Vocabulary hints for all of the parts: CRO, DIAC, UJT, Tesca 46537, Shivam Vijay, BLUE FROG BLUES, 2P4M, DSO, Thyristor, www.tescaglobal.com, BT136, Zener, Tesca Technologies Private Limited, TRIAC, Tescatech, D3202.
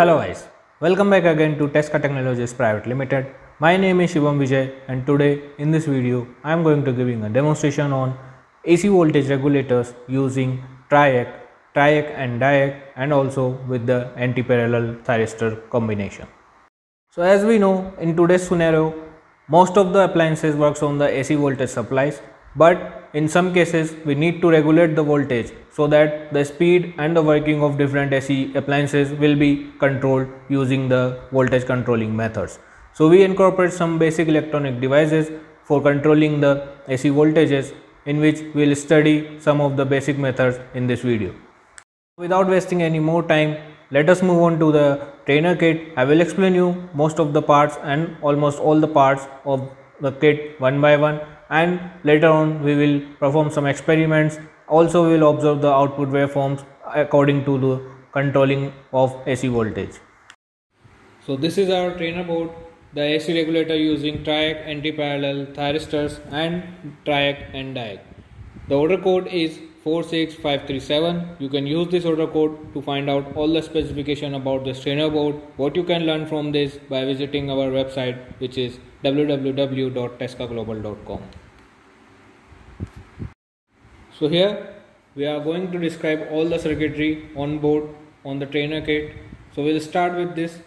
Hello guys, welcome back again to Tesca Technologies Private Limited. My name is Shivam Vijay and today in this video I am going to giving a demonstration on AC voltage regulators using TRIAC and DIAC and also with the anti-parallel thyristor combination. So as we know, in today's scenario most of the appliances works on the AC voltage supplies, but in some cases we need to regulate the voltage so that the speed and the working of different AC appliances will be controlled using the voltage controlling methods. So we incorporate some basic electronic devices for controlling the AC voltages, in which we will study some of the basic methods in this video. Without wasting any more time, let us move on to the trainer kit. I will explain you most of the parts and almost all the parts of the kit one by one, and later on we will perform some experiments. Also we will observe the output waveforms according to the controlling of AC voltage. So this is our trainer board, the AC regulator using TRIAC, anti-parallel thyristors and TRIAC and DIAC. The order code is 46537. You can use this order code to find out all the specification about this trainer board, what you can learn from this by visiting our website, which is www.tescaglobal.com. So here we are going to describe all the circuitry on board on the trainer kit. So we will start with this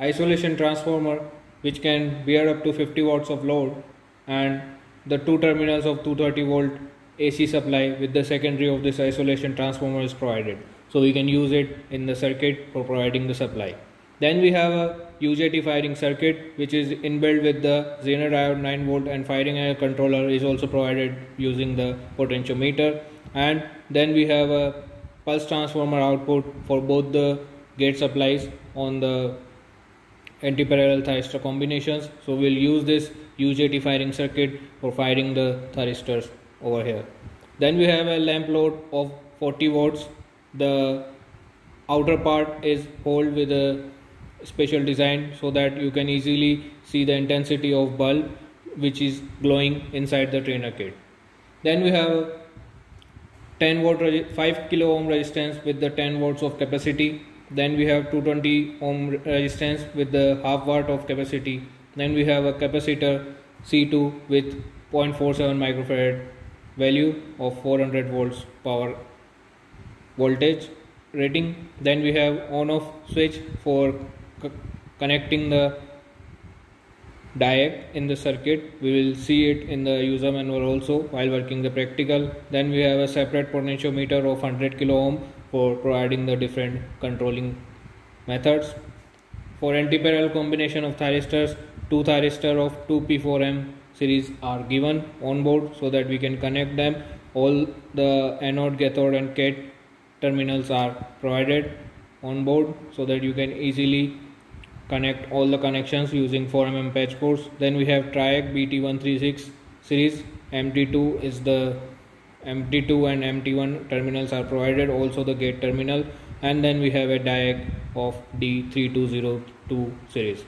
isolation transformer, which can bear up to 50 watts of load, and the two terminals of 230 volt AC supply with the secondary of this isolation transformer is provided, so we can use it in the circuit for providing the supply. Then we have a UJT firing circuit, which is inbuilt with the Zener diode 9 volt, and firing array controller is also provided using the potentiometer. And then we have a pulse transformer output for both the gate supplies on the anti-parallel thyristor combinations. So we'll use this UJT firing circuit for firing the thyristors over here. Then we have a lamp load of 40 watts. The outer part is held with a special design so that you can easily see the intensity of bulb which is glowing inside the trainer kit. Then we have 10 watt 5 kilo ohm resistance with the 10 watts of capacity. Then we have 220 ohm resistance with the half watt of capacity. Then we have a capacitor C2 with 0.47 microfarad value of 400 volts power voltage rating. Then we have on off switch for connecting the DIAC in the circuit. We will see it in the user manual also while working the practical. Then we have a separate potentiometer of 100 kilo ohm for providing the different controlling methods. For anti-parallel combination of thyristors, two thyristor of 2P4M series are given on board so that we can connect them. All the anode, cathode and cat terminals are provided on board so that you can easily connect all the connections using 4mm patch cords. Then we have TRIAC BT136 series, MT2 is the MT2 and MT1 terminals are provided, also the gate terminal. And then we have a DIAC of D3202 series.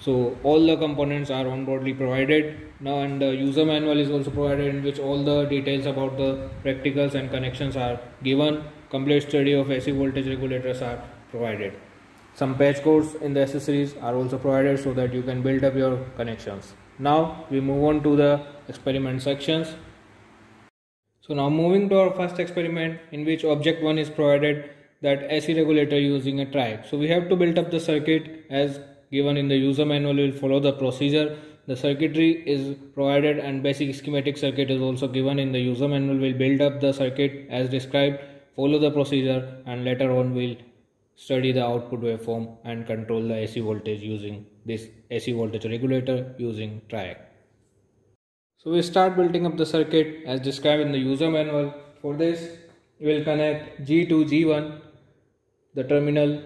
So all the components are onboardly provided now, and the user manual is also provided in which all the details about the practicals and connections are given. Complete study of AC voltage regulators are provided. Some patch codes in the accessories are also provided so that you can build up your connections. Now we move on to the experiment sections. So now moving to our first experiment, in which object 1 is provided, that AC regulator using a TRIAC. So we have to build up the circuit as given in the user manual. We will follow the procedure. The circuitry is provided and basic schematic circuit is also given in the user manual. We will build up the circuit as described, follow the procedure, and later on we will study the output waveform and control the AC voltage using this AC voltage regulator using TRIAC. So we start building up the circuit as described in the user manual. For this we will connect G to G1, the terminal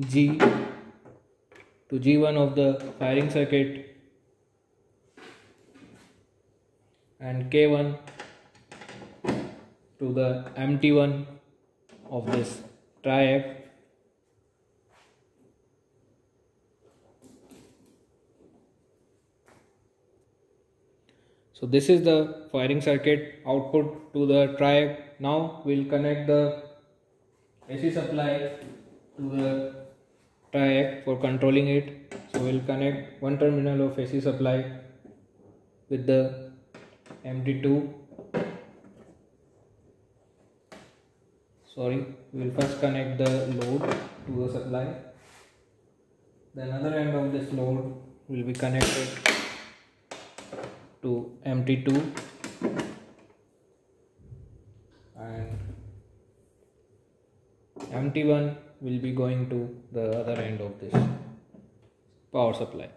G to G1 of the firing circuit, and K1 to the MT1 of this TRIAC, so this is the firing circuit output to the TRIAC. Now we will connect the AC supply to the TRIAC for controlling it. So we'll connect one terminal of AC supply with the we'll first connect the load to the supply. The another end of this load will be connected to MT2 and MT1 will be going to the other end of this power supply.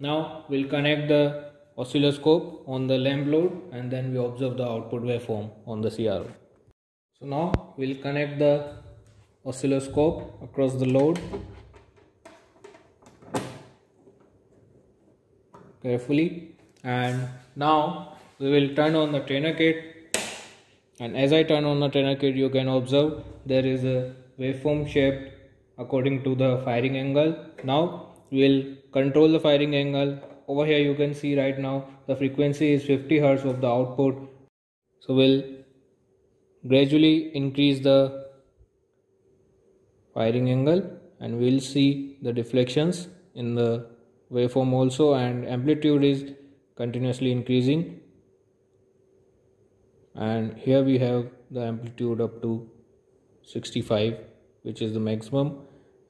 Now we'll connect the oscilloscope on the lamp load and then we observe the output waveform on the CRO. So now we'll connect the oscilloscope across the load. Carefully, and now we will turn on the trainer kit, and as I turn on the trainer kit you can observe there is a waveform shaped according to the firing angle. Now we will control the firing angle. Over here you can see right now the frequency is 50 Hz of the output. So we'll gradually increase the firing angle and we'll see the deflections in the waveform also, and amplitude is continuously increasing, and here we have the amplitude up to 65, which is the maximum,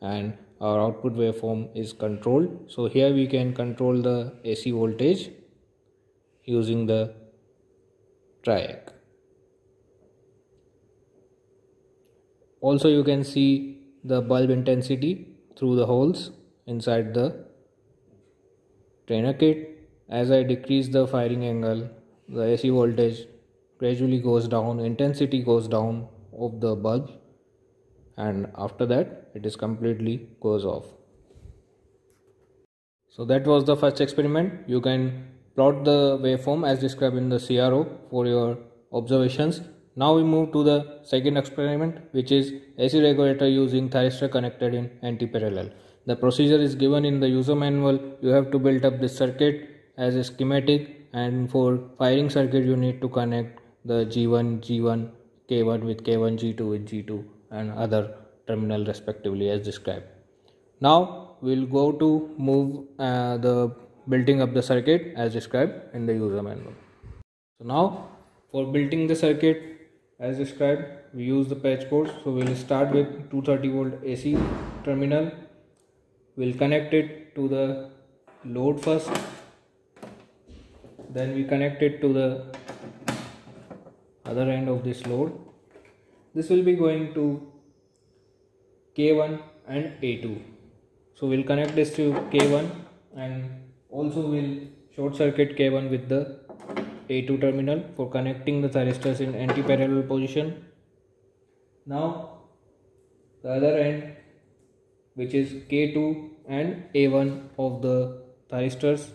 and our output waveform is controlled. So here we can control the AC voltage using the TRIAC. Also you can see the bulb intensity through the holes inside the trainer kit. As I decrease the firing angle, the AC voltage gradually goes down, intensity goes down of the bulb, and after that it is completely goes off. So that was the first experiment. You can plot the waveform as described in the CRO for your observations. Now we move to the second experiment, which is AC regulator using thyristor connected in anti-parallel. The procedure is given in the user manual. You have to build up this circuit as a schematic, and for firing circuit you need to connect the G1, K1 with K1, G2 with G2 and other terminal respectively as described. Now we will go to move the building up the circuit as described in the user manual. So now for building the circuit as described we use the patch cords. So we will start with 230 volt AC terminal. We'll connect it to the load first, then we connect it to the other end of this load. This will be going to K1 and A2. So we'll connect this to K1 and also we'll short circuit K1 with the A2 terminal for connecting the thyristors in anti-parallel position. Now the other end, which is K2 and A1 of the thyristors.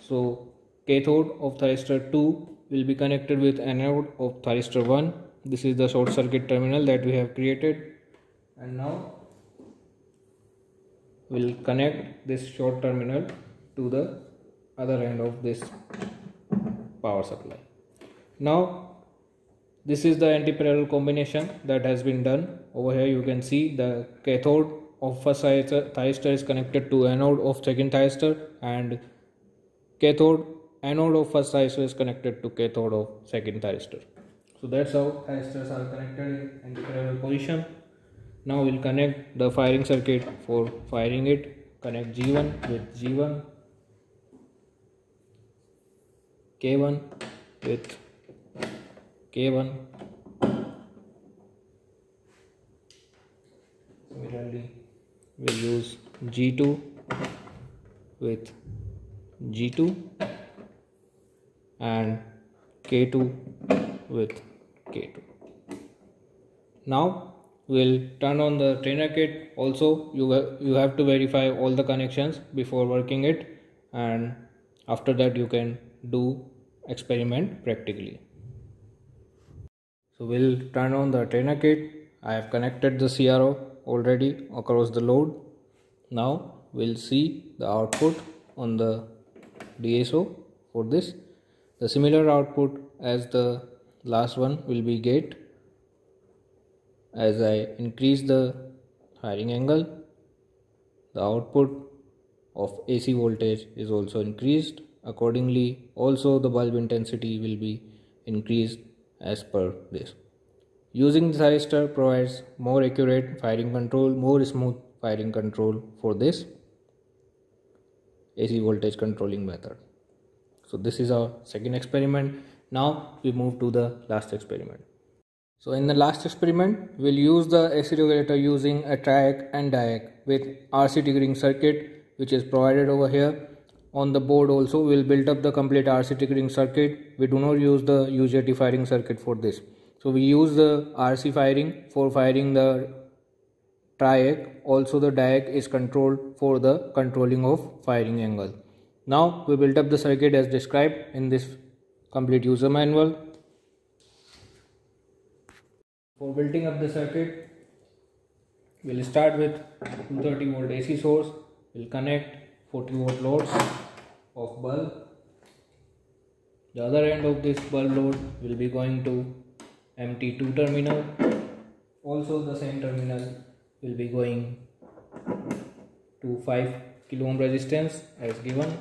So cathode of thyristor 2 will be connected with anode of thyristor 1. This is the short circuit terminal that we have created, and now we'll connect this short terminal to the other end of this power supply. Now this is the anti-parallel combination that has been done. Over here you can see the cathode of first thyristor is connected to anode of second thyristor, and anode of first thyristor is connected to cathode of second thyristor. So that's how thyristors are connected in anti-parallel position. Now we'll connect the firing circuit for firing it. Connect G1 with G1, K1 with K1. Similarly, we'll use G2 with G2 and K2 with K2. Now we'll turn on the trainer kit. Also you have to verify all the connections before working it, and after that you can do experiment practically. So we'll turn on the trainer kit. I have connected the CRO already across the load. Now we'll see the output on the DSO for this. The similar output as the last one will be gate As I increase the firing angle, the output of AC voltage is also increased. Accordingly, also the bulb intensity will be increased as per this. Using the thyristor provides more accurate firing control, more smooth firing control for this AC voltage controlling method. So this is our second experiment. Now we move to the last experiment. So in the last experiment, we'll use the AC regulator using a TRIAC and DIAC with RC triggering circuit, which is provided over here. On the board also, we'll build up the complete RC triggering circuit. We do not use the UJT firing circuit for this. So we use the RC firing for firing the TRIAC. Also the DIAC is controlled for the controlling of firing angle. Now we built up the circuit as described in this complete user manual. For building up the circuit, we'll start with 230 volt AC source. We'll connect 40 volt loads of bulb. The other end of this bulb load will be going to MT2 terminal. Also the same terminal will be going to 5 kilo ohm resistance as given,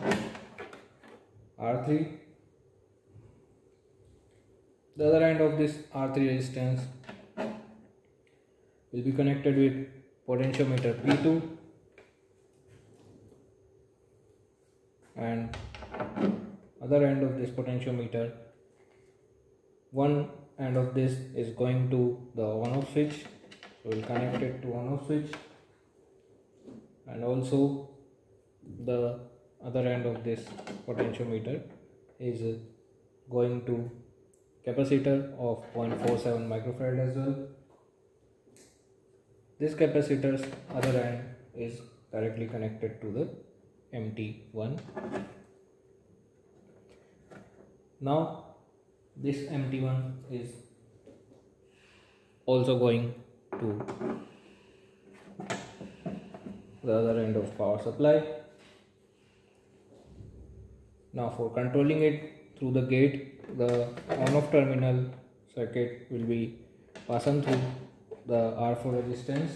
R3. The other end of this R3 resistance will be connected with potentiometer P2 and other end of this potentiometer, one end of this is going to the on-off switch. So we'll connect it to on-off switch, and also the other end of this potentiometer is going to capacitor of 0.47 microfarad as well. This capacitor's other end is directly connected to the MT1. Now this MT1 is also going to the other end of power supply. Now for controlling it through the gate, the on-off terminal circuit will be passing through the R4 resistance.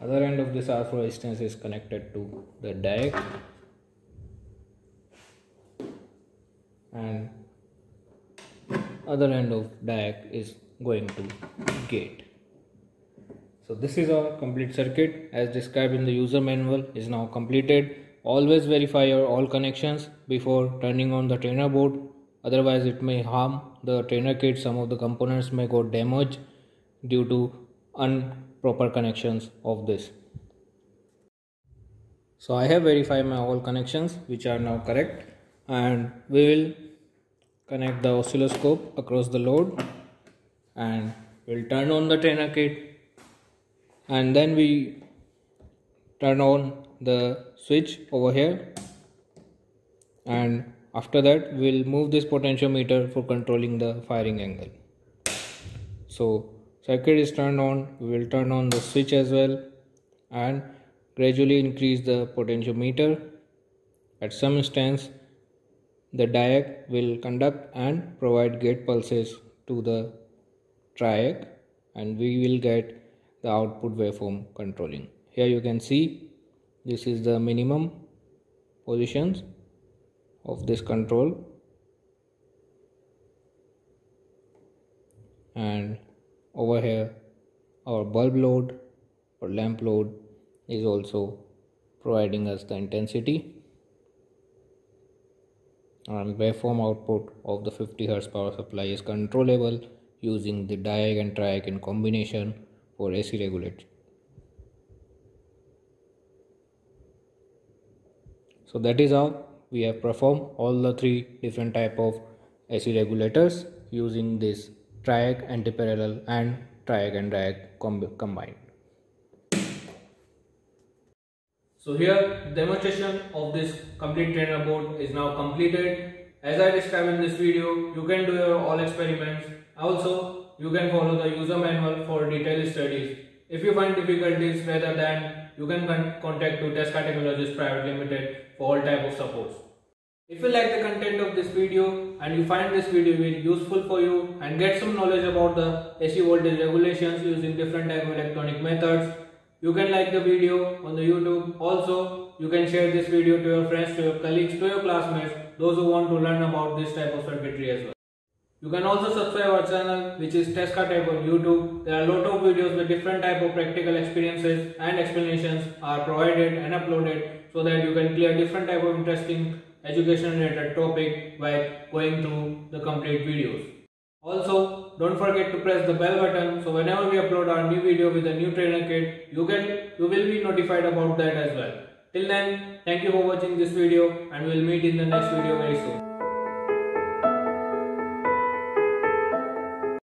Other end of this R4 resistance is connected to the DIAC. And other end of DIAC is going to gate. So this is our complete circuit as described in the user manual is now completed. Always verify your all connections before turning on the trainer board, otherwise it may harm the trainer kit. Some of the components may go damaged due to improper connections of this. So I have verified my all connections, which are now correct, and we will connect the oscilloscope across the load and we'll turn on the trainer kit, and then we turn on the switch over here, and after that we'll move this potentiometer for controlling the firing angle. So circuit is turned on, we will turn on the switch as well and gradually increase the potentiometer. At some instance, the DIAC will conduct and provide gate pulses to the TRIAC, and we will get the output waveform controlling. Here you can see this is the minimum positions of this control, and over here our bulb load or lamp load is also providing us the intensity and waveform output of the 50 Hz power supply is controllable using the DIAC and TRIAC in combination for AC regulator. So that is how we have performed all the three different type of AC regulators using this TRIAC antiparallel and TRIAC and DIAC combined. So here demonstration of this complete trainer board is now completed. As I described in this video, you can do your all experiments. Also, you can follow the user manual for detailed studies. If you find difficulties rather than, you can contact to Tesca Technologies Private Limited for all type of supports. If you like the content of this video and you find this video very useful for you and get some knowledge about the AC voltage regulations using different type of electronic methods, you can like the video on the YouTube. Also, you can share this video to your friends, to your colleagues, to your classmates, those who want to learn about this type of circuitry as well. You can also subscribe our channel, which is Tesca Tech on YouTube. There are a lot of videos with different type of practical experiences and explanations are provided and uploaded so that you can clear different type of interesting education related topic by going through the complete videos. Also, don't forget to press the bell button so whenever we upload our new video with a new trainer kit, you will be notified about that as well. Till then, thank you for watching this video and we'll meet in the next video very soon.